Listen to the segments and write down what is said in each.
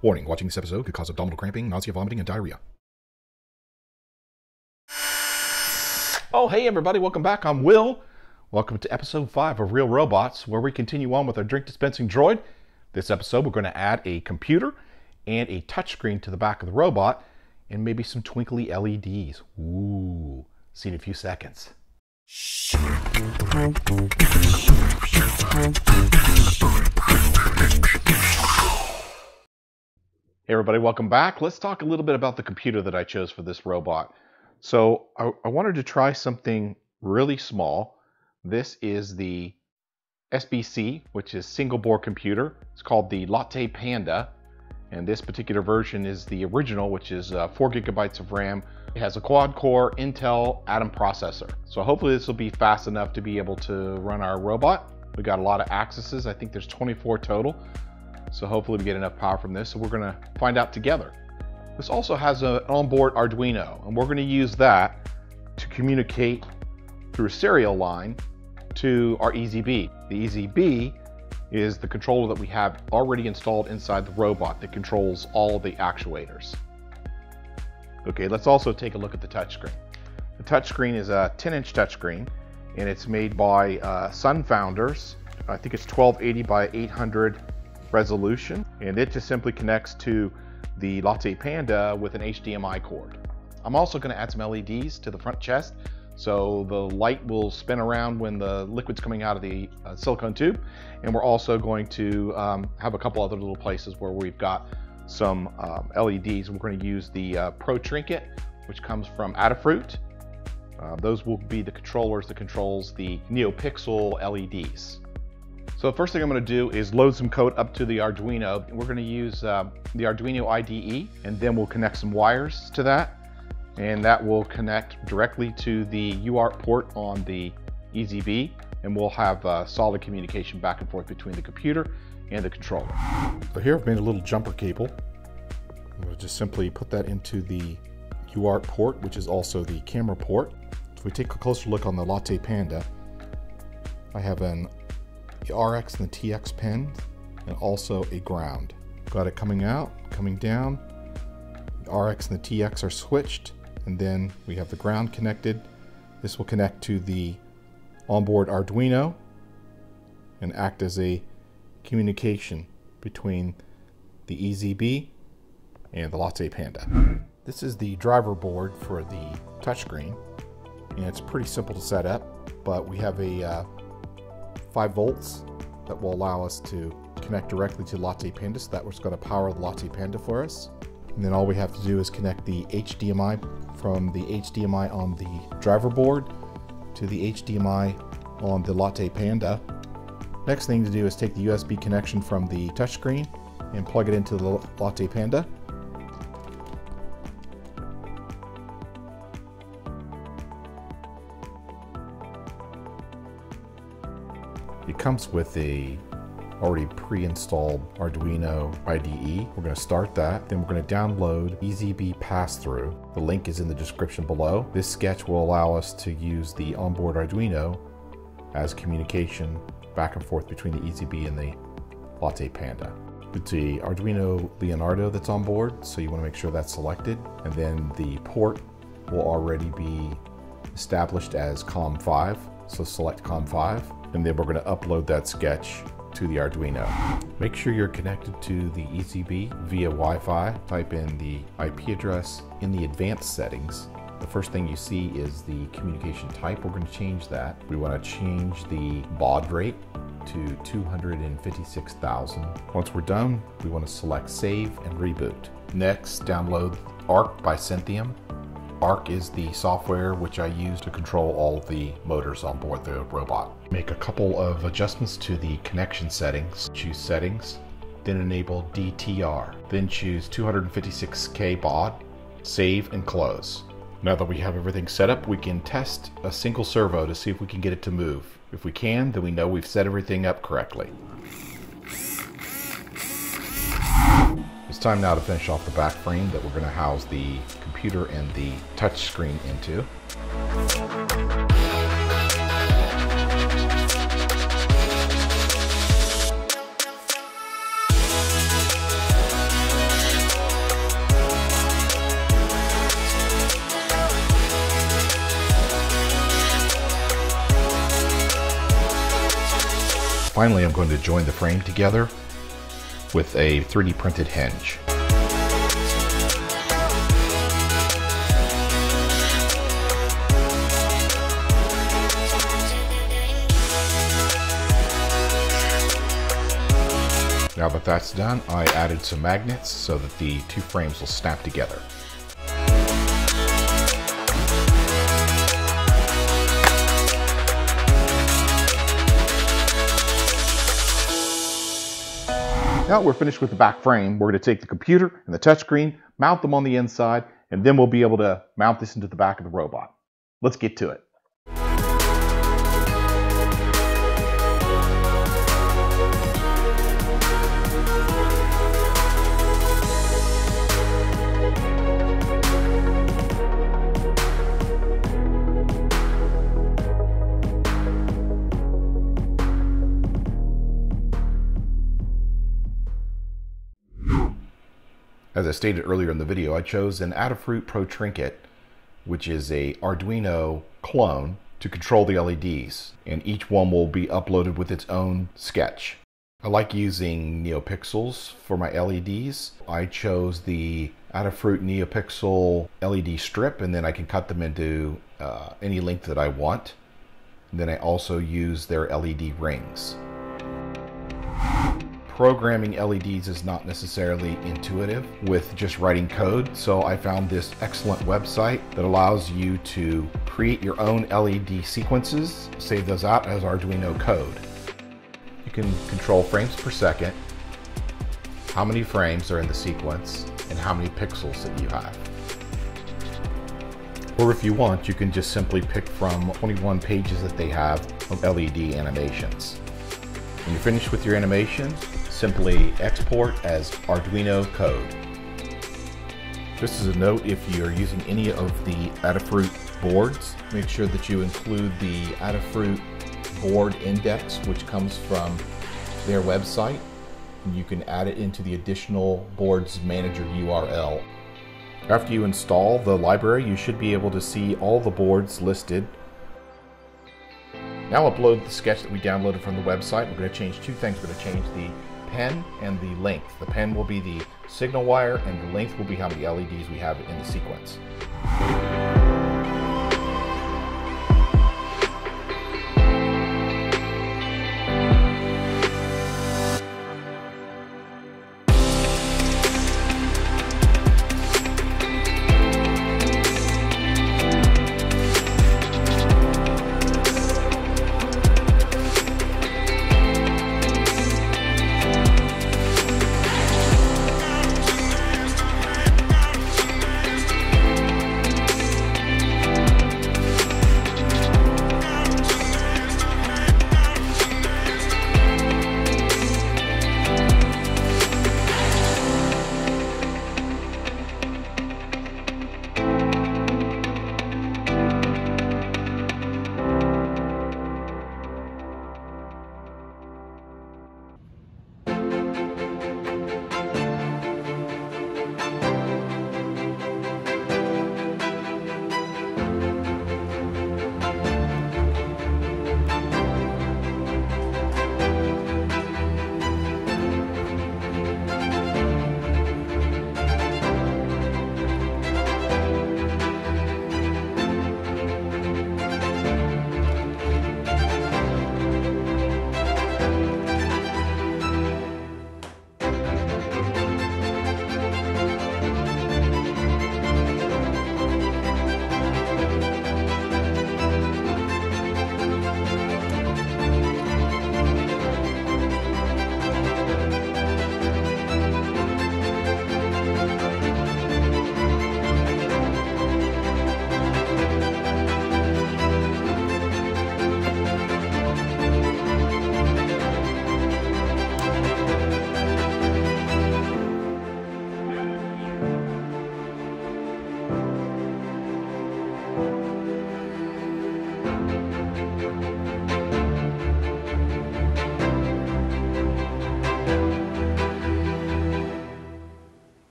Warning, watching this episode could cause abdominal cramping, nausea, vomiting, and diarrhea. Oh, hey everybody, welcome back. I'm Will. Welcome to episode 5 of Real Robots, where we continue on with our drink dispensing droid. This episode, we're going to add a computer and a touchscreen to the back of the robot, and maybe some twinkly LEDs. Ooh, see you in a few seconds. Hey everybody, welcome back. Let's talk a little bit about the computer that I chose for this robot. So I wanted to try something really small. This is the SBC, which is single board computer. It's called the Latte Panda. And this particular version is the original, which is 4 gigabytes of RAM. It has a quad core Intel Atom processor. So hopefully this will be fast enough to be able to run our robot. We got a lot of axes. I think there's 24 total. So hopefully we get enough power from this. So we're gonna find out together. This also has an onboard Arduino, and we're gonna use that to communicate through a serial line to our EZB. The EZB is the controller that we have already installed inside the robot that controls all the actuators. Okay, let's also take a look at the touchscreen. The touchscreen is a 10-inch touchscreen, and it's made by Sunfounders. I think it's 1280 by 800 resolution, and it just simply connects to the Latte Panda with an HDMI cord. I'm also going to add some LEDs to the front chest, so the light will spin around when the liquid's coming out of the silicone tube, and we're also going to have a couple other little places where we've got some LEDs. We're going to use the Pro Trinket, which comes from Adafruit. Those will be the controllers that controls the NeoPixel LEDs. So the first thing I'm going to do is load some code up to the Arduino. We're going to use the Arduino IDE, and then we'll connect some wires to that, and that will connect directly to the UART port on the EZB, and we'll have solid communication back and forth between the computer and the controller. So here I've made a little jumper cable. I'm going to just simply put that into the UART port, which is also the camera port. If we take a closer look on the Latte Panda, I have an the RX and the TX pin, and also a ground. Got it coming out, coming down. The RX and the TX are switched, and then we have the ground connected. This will connect to the onboard Arduino and act as a communication between the EZB and the Latte Panda. This is the driver board for the touchscreen, and it's pretty simple to set up, but we have a 5 volts that will allow us to connect directly to Latte Panda, so that was going to power the Latte Panda for us. And then all we have to do is connect the HDMI from the HDMI on the driver board to the HDMI on the Latte Panda. Next thing to do is take the USB connection from the touchscreen and plug it into the Latte Panda. It comes with a already pre-installed Arduino IDE. We're going to start that, then we're going to download EZB pass-through. The link is in the description below. This sketch will allow us to use the onboard Arduino as communication back and forth between the EZB and the Latte Panda. It's the Arduino Leonardo that's on board, so you want to make sure that's selected, and then the port will already be established as COM5, so select COM5. And then we're going to upload that sketch to the Arduino. Make sure you're connected to the EZB via Wi-Fi. Type in the IP address in the advanced settings. The first thing you see is the communication type. We're going to change that. We want to change the baud rate to 256,000. Once we're done, we want to select save and reboot. Next, download Arc by Synthium. Arc is the software which I use to control all the motors on board the robot. Make a couple of adjustments to the connection settings. Choose settings, then enable DTR. Then choose 256K baud, save and close. Now that we have everything set up, we can test a single servo to see if we can get it to move. If we can, then we know we've set everything up correctly. It's time now to finish off the back frame that we're going to house the computer and the touch screen into. Finally, I'm going to join the frame together with a 3D printed hinge. Now that that's done, I added some magnets so that the two frames will snap together. Now we're finished with the back frame. We're going to take the computer and the touchscreen, mount them on the inside, and then we'll be able to mount this into the back of the robot. Let's get to it. As I stated earlier in the video, I chose an Adafruit Pro Trinket, which is an Arduino clone, to control the LEDs, and each one will be uploaded with its own sketch. I like using NeoPixels for my LEDs. I chose the Adafruit NeoPixel LED strip, and then I can cut them into any length that I want. And then I also use their LED rings. Programming LEDs is not necessarily intuitive with just writing code, so I found this excellent website that allows you to create your own LED sequences, save those out as Arduino code. You can control frames per second, how many frames are in the sequence, and how many pixels that you have. Or if you want, you can just simply pick from 21 pages that they have of LED animations. When you're finished with your animation, simply export as Arduino code. Just as a note, if you're using any of the Adafruit boards, make sure that you include the Adafruit board index, which comes from their website. You can add it into the additional boards manager URL. After you install the library, you should be able to see all the boards listed. Now upload the sketch that we downloaded from the website. We're going to change two things. We're going to change the pen and the length. The pen will be the signal wire and the length will be how many LEDs we have in the sequence.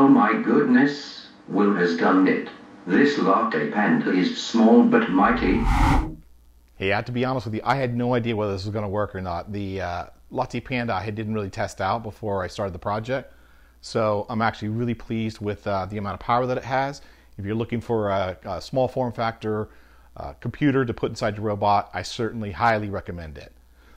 Oh my goodness, Will has done it. This Latte Panda is small but mighty. Hey, I have to be honest with you, I had no idea whether this was going to work or not. The Latte Panda I didn't really test out before I started the project. So I'm actually really pleased with the amount of power that it has. If you're looking for a small form factor computer to put inside your robot, I certainly highly recommend it.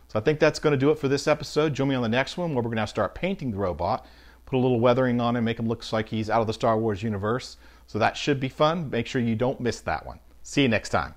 So I think that's going to do it for this episode. Join me on the next one where we're going to start painting the robot, put a little weathering on him, make him look like he's out of the Star Wars universe. So that should be fun. Make sure you don't miss that one. See you next time.